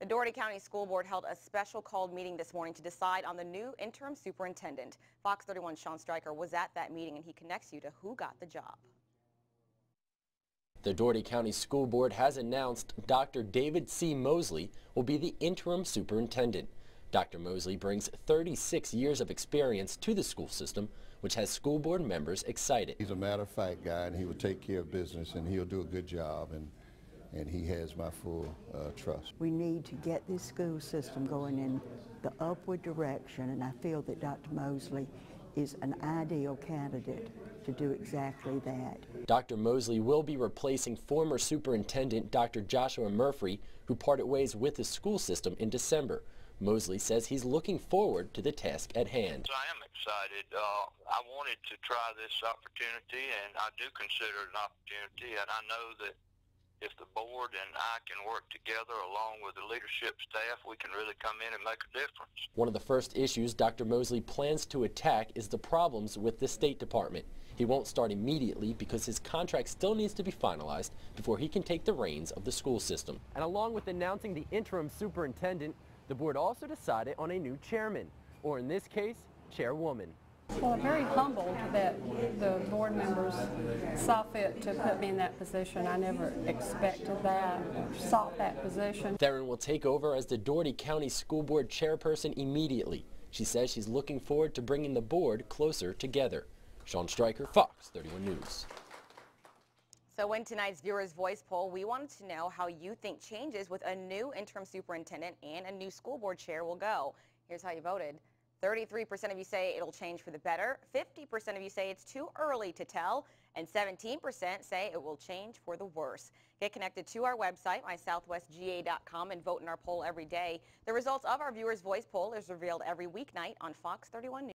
The Dougherty County School Board held a special called meeting this morning to decide on the new interim superintendent. Fox 31's Sean Stryker was at that meeting, and he connects you to who got the job. The Dougherty County School Board has announced Dr. David C. Mosley will be the interim superintendent. Dr. Mosley brings 36 years of experience to the school system, which has school board members excited. He's a matter-of-fact guy, and he will take care of business, and he'll do a good job. And he has my full trust. We need to get this school system going in the upward direction, and I feel that Dr. Mosley is an ideal candidate to do exactly that. Dr. Mosley will be replacing former superintendent Dr. Joshua Murphy, who parted ways with the school system in December. Mosley says he's looking forward to the task at hand. I am excited. I wanted to try this opportunity, and I do consider it an opportunity, and I know that if the board and I can work together along with the leadership staff, we can really come in and make a difference. One of the first issues Dr. Mosley plans to attack is the problems with the State Department. He won't start immediately because his contract still needs to be finalized before he can take the reins of the school system. And along with announcing the interim superintendent, the board also decided on a new chairman, or in this case, chairwoman. Well, I'm very humbled that the board members saw fit to put me in that position. I never expected that, sought that position. Theron will take over as the Dougherty County School Board chairperson immediately. She says she's looking forward to bringing the board closer together. Sean Stryker, Fox 31 News. So in tonight's Viewers' Voice poll, we wanted to know how you think changes with a new interim superintendent and a new school board chair will go. Here's how you voted. 33% of you say it'll change for the better, 50% of you say it's too early to tell, and 17% say it will change for the worse. Get connected to our website, mysouthwestga.com, and vote in our poll every day. The results of our Viewers' Voice poll is revealed every weeknight on Fox 31 News.